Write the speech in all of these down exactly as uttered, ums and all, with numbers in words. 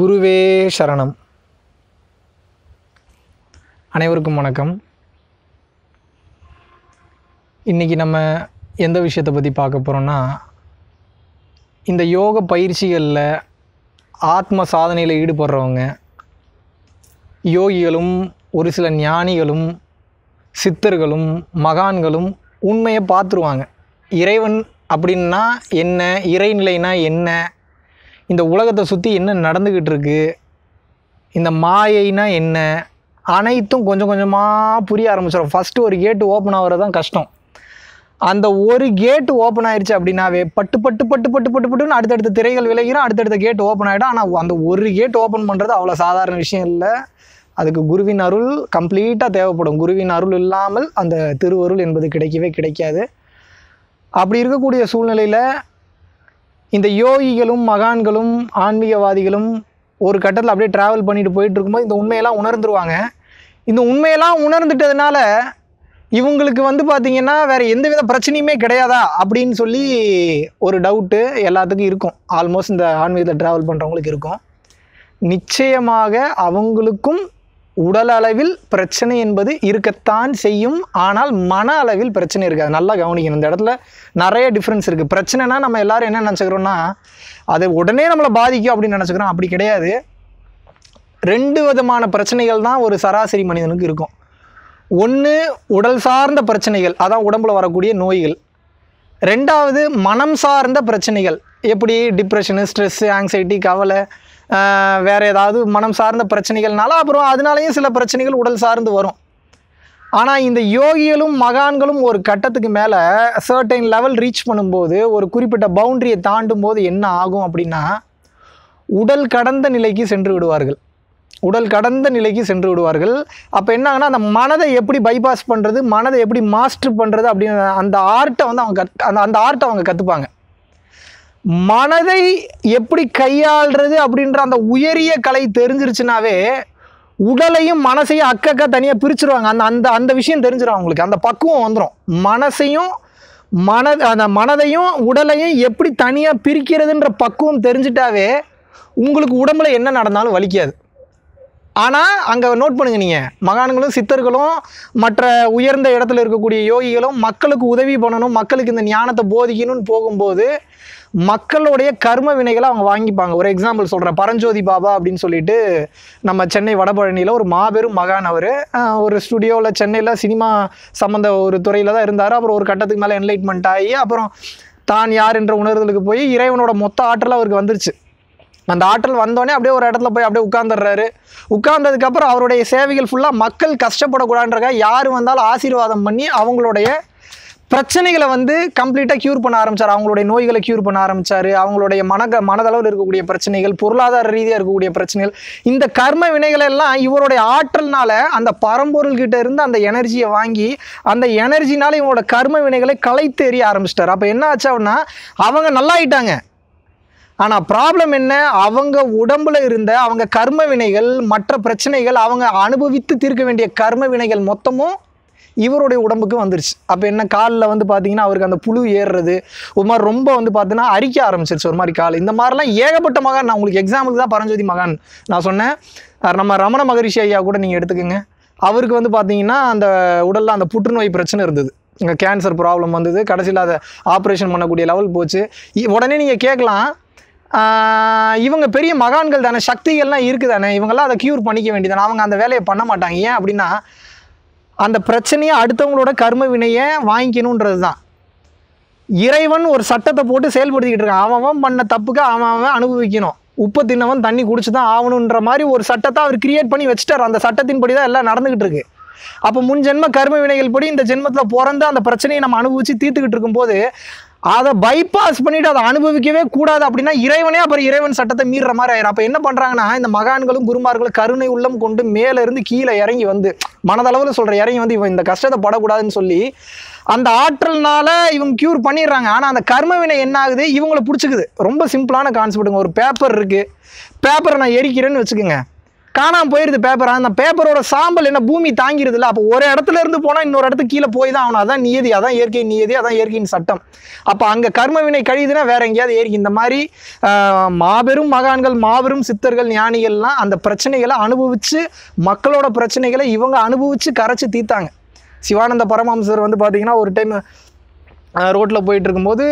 குருவே சரணம். அனைவருக்கும் வணக்கம். இன்றைக்கி நம்ம எந்த விஷயத்தை பற்றி பார்க்க போகிறோன்னா, இந்த யோக பயிற்சிகளில் ஆத்ம சாதனையில் ஈடுபடுறவங்க, யோகிகளும் ஒரு சில ஞானிகளும் சித்தர்களும் மகான்களும் உண்மையை பார்த்துருவாங்க. இறைவன் அப்படின்னா என்ன, இறைநிலைனா என்ன, இந்த உலகத்தை சுற்றி என்ன நடந்துக்கிட்டு இருக்குது, இந்த மாயைனா என்ன, அனைத்தும் கொஞ்சம் கொஞ்சமாக புரிய ஆரம்பிச்சிடும். ஃபஸ்ட்டு ஒரு கேட்டு ஓப்பன் ஆகிறது தான் கஷ்டம். அந்த ஒரு கேட்டு ஓப்பன் ஆகிடுச்சு அப்படின்னாவே பட்டு பட்டு பட்டு பட்டு பட்டு பட்டுன்னு அடுத்தடுத்த திரைகள் விளைகிறோம், அடுத்தடுத்த கேட்டு ஓப்பன் ஆகிடும். ஆனால் அந்த ஒரு கேட் ஓப்பன் பண்ணுறது அவ்வளோ சாதாரண விஷயம் இல்லை. அதுக்கு குருவின் அருள் கம்ப்ளீட்டாக தேவைப்படும். குருவின் அருள் இல்லாமல் அந்த திருவருள் என்பது கிடைக்கவே கிடைக்காது. அப்படி இருக்கக்கூடிய சூழ்நிலையில் இந்த யோகிகளும் மகான்களும் ஆன்மீகவாதிகளும் ஒரு கட்டத்தில் அப்படியே ட்ராவல் பண்ணிட்டு போயிட்டு இருக்கும்போது இந்த உண்மையெல்லாம் உணர்ந்துருவாங்க. இந்த உண்மையெல்லாம் உணர்ந்துட்டதுனால இவங்களுக்கு வந்து பார்த்திங்கன்னா வேறு எந்த வித பிரச்சனையுமே கிடையாதா அப்படின்னு சொல்லி ஒரு டவுட்டு எல்லாத்துக்கும் இருக்கும். ஆல்மோஸ்ட் இந்த ஆன்மீகத்தில் ட்ராவல் பண்ணுறவங்களுக்கு இருக்கும். நிச்சயமாக அவங்களுக்கும் உடல் அளவில் பிரச்சனை என்பது இருக்கத்தான் செய்யும். ஆனால் மன அளவில் பிரச்சனை இருக்காது. நல்லா கவனிக்கணும். இந்த இடத்துல நிறைய டிஃப்ரென்ஸ் இருக்குது. பிரச்சனைனா நம்ம எல்லோரும் என்ன நினச்சிக்கிறோன்னா அது உடனே நம்மளை பாதிக்கும் அப்படின்னு நினச்சிக்கிறோம். அப்படி கிடையாது. ரெண்டு விதமான பிரச்சனைகள் தான் ஒரு சராசரி மனிதனுக்கு இருக்கும். ஒன்று உடல் சார்ந்த பிரச்சனைகள், அதான் உடம்புல வரக்கூடிய நோய்கள். ரெண்டாவது மனம் சார்ந்த பிரச்சனைகள், எப்படி டிப்ரெஷனு, ஸ்ட்ரெஸ்ஸு, ஆங்ஸைட்டி, கவலை, வேறு ஏதாவது மனம் சார்ந்த பிரச்சனைகள்னால அப்புறம் அதனாலேயும் சில பிரச்சனைகள் உடல் சார்ந்து வரும். ஆனால் இந்த யோகிகளும் மகான்களும் ஒரு கட்டத்துக்கு மேலே சர்டைன் லெவல் ரீச் பண்ணும்போது, ஒரு குறிப்பிட்ட பவுண்ட்ரியை தாண்டும் போது என்ன ஆகும் அப்படின்னா, உடல் கடந்த நிலைக்கு சென்று விடுவார்கள். உடல் கடந்த நிலைக்கு சென்று விடுவார்கள். அப்போ என்னாகன்னா, அந்த மனதை எப்படி பைபாஸ் பண்ணுறது, மனதை எப்படி மாஸ்டர் பண்ணுறது அப்படின்னு அந்த ஆர்ட்டை வந்து அவங்க கத் அந்த அந்த ஆர்ட்டை அவங்க கற்றுப்பாங்க. மனதை எப்படி கையாளுறது அப்படின்ற அந்த உயரிய கலை தெரிஞ்சிருச்சுனாவே உடலையும் மனசையும் அக்கக்கா தனியாக பிரிச்சுருவாங்க. அந்த அந்த அந்த விஷயம் தெரிஞ்சிடும் அவங்களுக்கு. அந்த பக்குவம் வந்துடும். மனசையும் மன அந்த மனதையும் உடலையும் எப்படி தனியாக பிரிக்கிறதுன்ற பக்குவம் தெரிஞ்சிட்டாவே உங்களுக்கு உடம்புல என்ன நடந்தாலும் வலிக்காது. ஆனால் அங்கே நோட் பண்ணுங்க, நீங்கள் மகான்களும் சித்தர்களும் மற்ற உயர்ந்த இடத்துல இருக்கக்கூடிய யோகிகளும் மக்களுக்கு உதவி பண்ணணும், மக்களுக்கு இந்த ஞானத்தை போதிக்கணும்னு போகும்போது மக்களுடைய கர்ம வினைகளை அவங்க வாங்கிப்பாங்க. ஒரு எக்ஸாம்பிள் சொல்கிறேன். பரஞ்சோதி பாபா அப்படின்னு சொல்லிட்டு நம்ம சென்னை வடபழனியில் ஒரு மாபெரும் மகான். அவர் ஒரு ஸ்டுடியோவில் சென்னையில் சினிமா சம்மந்த ஒரு துறையில் தான் இருந்தார். அப்புறம் ஒரு கட்டத்துக்கு மேலே என்லைட்மெண்ட் ஆகி அப்புறம் தான் யார் என்ற உணர்வுகளுக்கு போய் இறைவனோட மொத்த ஆற்றலாக அவருக்கு வந்துருச்சு. அந்த ஆற்றல் வந்தோடனே அப்படியே ஒரு இடத்துல போய் அப்படியே உட்காந்துடுறாரு. உட்கார்ந்ததுக்கப்புறம் அவருடைய சேவைகள் ஃபுல்லாக மக்கள் கஷ்டப்படக்கூடாதுன்றக்காக யார் வந்தாலும் ஆசீர்வாதம் பண்ணி அவங்களுடைய பிரச்சனைகளை வந்து கம்ப்ளீட்டாக க்யூர் பண்ண ஆரம்பித்தார். அவங்களுடைய நோய்களை க்யூர் பண்ண ஆரம்பித்தார். அவங்களுடைய மனக மனதளவில் இருக்கக்கூடிய பிரச்சனைகள், பொருளாதார ரீதியாக இருக்கக்கூடிய பிரச்சனைகள், இந்த கர்ம வினைகளெல்லாம் இவருடைய ஆற்றல்னால் அந்த பரம்பொருள்கிட்ட இருந்து அந்த எனர்ஜியை வாங்கி அந்த எனர்ஜினால் இவங்களோட கர்ம வினைகளை களைத்து எறிய ஆரம்பிச்சிட்டார். அப்போ என்ன ஆச்சு அப்படின்னா, அவங்க நல்லாயிட்டாங்க. ஆனால் ப்ராப்ளம் என்ன, அவங்க உடம்பில் இருந்த அவங்க கர்ம வினைகள், மற்ற பிரச்சனைகள், அவங்க அனுபவித்து தீர்க்க வேண்டிய கர்ம வினைகள் மொத்தமும் இவருடைய உடம்புக்கு வந்துருச்சு. அப்போ என்ன, காலில் வந்து பார்த்திங்கன்னா அவருக்கு அந்த புழு ஏறுறது, ஒரு மாதிரி ரொம்ப வந்து பார்த்தீங்கன்னா அரிக்க ஆரம்பிச்சிருச்சு ஒரு மாதிரி கால். இந்த மாதிரிலாம் ஏகப்பட்ட மகான். நான் உங்களுக்கு எக்ஸாம்பிளுக்கு தான் பரஞ்சோதி மகான் நான் சொன்னேன். நம்ம ரமண மகரிஷி ஐயா கூட நீங்கள் எடுத்துக்கோங்க. அவருக்கு வந்து பார்த்திங்கன்னா அந்த உடலில் அந்த புற்றுநோய் பிரச்சனை இருந்தது. இங்கே கேன்சர் ப்ராப்ளம் வந்தது. கடைசியில் அதை ஆப்ரேஷன் பண்ணக்கூடிய லெவல் போச்சு. உடனே நீங்கள் கேட்கலாம், இவங்க பெரிய மகான்கள் தானே, சக்திகள்லாம் இருக்குது தானே, இவங்கெல்லாம் அதை க்யூர் பண்ணிக்க வேண்டியதானே, அவங்க அந்த வேலையை பண்ண மாட்டாங்க ஏன் அப்படின்னா, அந்த பிரச்சனையை அடுத்தவங்களோட கர்ம வினையை வாங்கிக்கணுன்றது தான். இறைவன் ஒரு சட்டத்தை போட்டு செயல்படுத்திக்கிட்டு இருக்கான். அவன் பண்ண தப்புக்கு அவன் அவன் அனுபவிக்கணும். உப்பு தின்னவன் தண்ணி குடிச்சு தான் ஆகணுன்ற மாதிரி ஒரு சட்டத்தை அவர் கிரியேட் பண்ணி வச்சுட்டார். அந்த சட்டத்தின் படி தான் எல்லாம் நடந்துக்கிட்டு இருக்கு. அப்போ முன் ஜென்ம கர்ம வினைகள் படி இந்த ஜென்மத்தில் பிறந்து அந்த பிரச்சனையை நம்ம அனுபவித்து தீர்த்துக்கிட்டு இருக்கும்போது அதை பைபாஸ் பண்ணிவிட்டு அதை அனுபவிக்கவே கூடாது அப்படின்னா இறைவனே அப்புறம் இறைவன் சட்டத்தை மீறுற மாதிரி ஆயிரும். அப்போ என்ன பண்ணுறாங்கன்னா, இந்த மகான்களும் குருமார்களும் கருணை உள்ளம் கொண்டு மேலேருந்து கீழே இறங்கி வந்து, மனதளவில் சொல்கிற இறங்கி வந்து இவன் இந்த கஷ்டத்தை படக்கூடாதுன்னு சொல்லி அந்த ஆற்றல்னால இவங்க க்யூர் பண்ணிடுறாங்க. ஆனால் அந்த கர்மவினை என்ன ஆகுது, இவங்களை பிடிச்சிக்குது. ரொம்ப சிம்பிளான கான்செப்ட்டுங்க. ஒரு பேப்பர் இருக்குது. பேப்பரை நான் எரிக்கிறேன்னு வச்சுக்கோங்க. காணாம போயிருது பேப்பர். அந்த பேப்பரோட சாம்பல் என்ன பூமி தாங்கிறதுல, அப்போ ஒரு இடத்துல இருந்து போனால் இன்னொரு இடத்துக்கு கீழே போய் தான் ஆகணும். அதான் நியதி, அதான் இயற்கை நியதி, அதான் இயற்கையின் சட்டம். அப்போ அங்கே கர்மவினை கழியுதுன்னா வேற எங்கேயாவது ஏற்கி. இந்த மாதிரி மாபெரும் மகான்கள், மாபெரும் சித்தர்கள், ஞானிகள்லாம் அந்த பிரச்சனைகளை அனுபவித்து, மக்களோட பிரச்சனைகளை இவங்க அனுபவித்து கரைச்சி தீர்த்தாங்க. சிவானந்த பரமஹம்சர் வந்து பார்த்திங்கன்னா ஒரு டைம் ரோட்டில் போயிட்டு இருக்கும்போது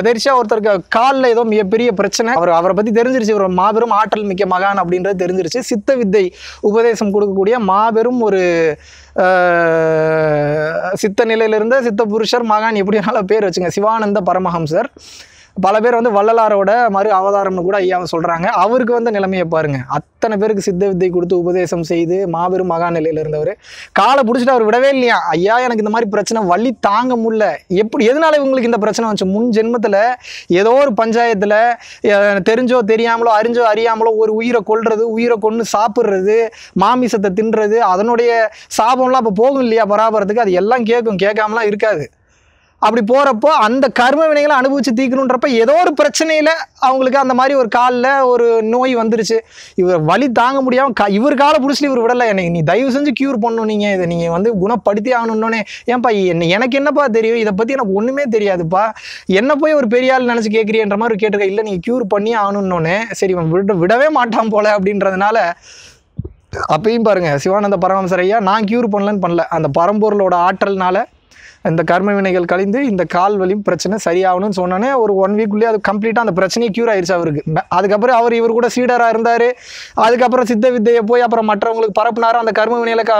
எதேர்ச்சியாக ஒருத்தருக்கு காலில் ஏதோ மிகப்பெரிய பிரச்சனை. அவர் அவரை பற்றி தெரிஞ்சிருச்சு, ஒரு மாபெரும் ஆற்றல் மிக்க மகான் அப்படின்றது தெரிஞ்சிருச்சு. சித்த வித்தை உபதேசம் கொடுக்கக்கூடிய மாபெரும் ஒரு சித்த நிலையிலிருந்த சித்த புருஷர் மகான், எப்படினால பேர் வச்சுங்க, சிவானந்த பரமஹம்சர். பல பேர் வந்து வள்ளலாரோட மறு அவதாரம்னு கூட ஐயாவை சொல்கிறாங்க. அவருக்கு வந்து நிலைமையை பாருங்கள், அத்தனை பேருக்கு சித்த வித்தை கொடுத்து உபதேசம் செய்து மாபெரும் மகா நிலையில் இருந்தவர், காலை பிடிச்சிட்டு அவர் விடவே இல்லையா. ஐயா எனக்கு இந்த மாதிரி பிரச்சனை, வலி தாங்க முடியல. எப்படி, எதனால இவங்களுக்கு இந்த பிரச்சனை வந்துச்சு? முன் ஜென்மத்தில் ஏதோ ஒரு பஞ்சாயத்தில் தெரிஞ்சோ தெரியாமலோ அறிஞ்சோ அறியாமலோ ஒரு உயிரை கொல்றது, உயிரை கொன்று சாப்பிட்றது, மாமிசத்தை தின்றது, அதனுடைய சாபம்லாம் அப்போ போகும் இல்லையா பராபரத்துக்கு. அது எல்லாம் கேட்கும், கேட்காமலாம் இருக்காது. அப்படி போகிறப்போ அந்த கர்ம வினைகளை அனுபவித்து தீர்க்கணுன்றப்ப ஏதோ ஒரு பிரச்சனையில் அவங்களுக்கு அந்த மாதிரி ஒரு காலில் ஒரு நோய் வந்துருச்சு. இவர் வலி தாங்க முடியாமல் கா இவர் காலை பிடிச்சிட்டு இவர் விடலை, என்னை நீ தயவு செஞ்சு க்யூர் பண்ணணும், நீங்கள் இதை நீங்கள் வந்து குணப்படுத்தி ஆகணுன்னொன்னே, ஏன்ப்பா என்ன எனக்கு என்னப்பா தெரியும், இதை பற்றி எனக்கு ஒன்றுமே தெரியாதுப்பா, என்ன போய் ஒரு பெரிய ஆள் நினச்சி கேட்குறீன்ற மாதிரி கேட்டிருக்கேன். இல்லை நீங்கள் க்யூர் பண்ணி ஆகணுன்னொன்னே, சரி இவன் விட விடவே மாட்டான் போல அப்படின்றதுனால. அப்பயும் பாருங்கள், சிவானந்த பரமஹம்சரையா நான் க்யூர் பண்ணலன்னு பண்ணல, அந்த பரம்பொருளோட ஆற்றல்னால இந்த கர்ம வினைகள் கழிந்து இந்த கால் வலி பிரச்சனை சரியாகணும்னு சொன்னோன்னே ஒரு ஒன் வீக்குள்ளேயே அது கம்ப்ளீட்டாக அந்த பிரச்சனையை க்யூர் ஆயிடுச்சு அவருக்கு. அதுக்கப்புறம் அவர் இவர் கூட சீடராக இருந்தார். அதுக்கப்புறம் சித்த வித்தையை போய் அப்புறம் மற்றவங்களுக்கு பரப்புனார். அந்த கர்ம வினைகளை க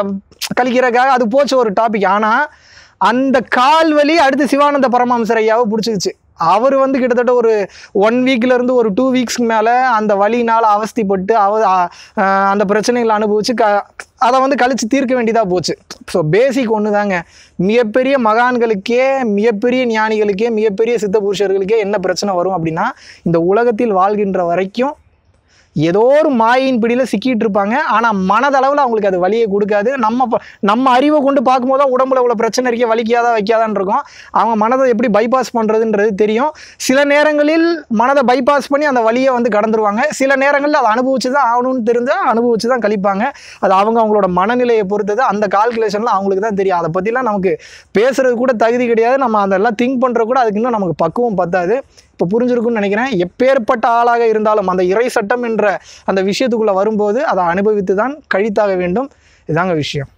கழிக்கிறக்காக அது போச்சு ஒரு டாபிக். ஆனால் அந்த கால் வலி அடுத்து சிவானந்த பரமஹம்சர் ஐயாவை பிடிச்சிக்கிச்சு. அவர் வந்து கிட்டத்தட்ட ஒரு ஒன் வீக்லேருந்து ஒரு டூ வீக்ஸ்க்கு மேலே அந்த வழினால் அவஸ்திப்பட்டு அவ அந்த பிரச்சனைகளை அனுபவித்து க அதை வந்து கழித்து தீர்க்க வேண்டியதாக போச்சு. ஸோ பேசிக் ஒன்று தாங்க, மிகப்பெரிய மகான்களுக்கே, மிகப்பெரிய ஞானிகளுக்கே, மிகப்பெரிய சித்த புருஷர்களுக்கே என்ன பிரச்சனை வரும் அப்படின்னா, இந்த உலகத்தில் வாழ்கின்ற வரைக்கும் ஏதோ ஒரு மாயின் பிடியில் சிக்கிட்டு இருப்பாங்க. ஆனால் மனதளவில் அவங்களுக்கு அது வலியை கொடுக்காது. நம்ம நம்ம அறிவை கொண்டு பார்க்கும்போது தான் உடம்புல உள்ள பிரச்சனை இருக்கே, வலிக்காதா வைக்காதான்னு இருக்கும். அவங்க மனதை எப்படி பைபாஸ் பண்ணுறதுன்றது தெரியும். சில நேரங்களில் மனதை பைபாஸ் பண்ணி அந்த வலியை வந்து கடந்துருவாங்க. சில நேரங்களில் அதை அனுபவிச்சு தான் ஆகணும்னு தெரிஞ்சால் அனுபவிச்சு தான் கழிப்பாங்க. அது அவங்க அவங்களோட மனநிலையை பொறுத்தது. அந்த கால்குலேஷன்லாம் அவங்களுக்கு தான் தெரியும். அதை பற்றிலாம் நமக்கு பேசுகிறது கூட தகுதி கிடையாது. நம்ம அதெல்லாம் திங்க் பண்ணுறது கூட அதுக்கு இன்னும் நமக்கு பக்குவம் பத்தாது. இப்போ புரிஞ்சிருக்குன்னு நினைக்கிறேன். எப்பேற்பட்ட ஆளாக இருந்தாலும் அந்த இறை சட்டம் என்ற அந்த விஷயத்துக்குள்ளே வரும்போது அதை அனுபவித்து தான் கழித்தாக வேண்டும். இதாங்க விஷயம்.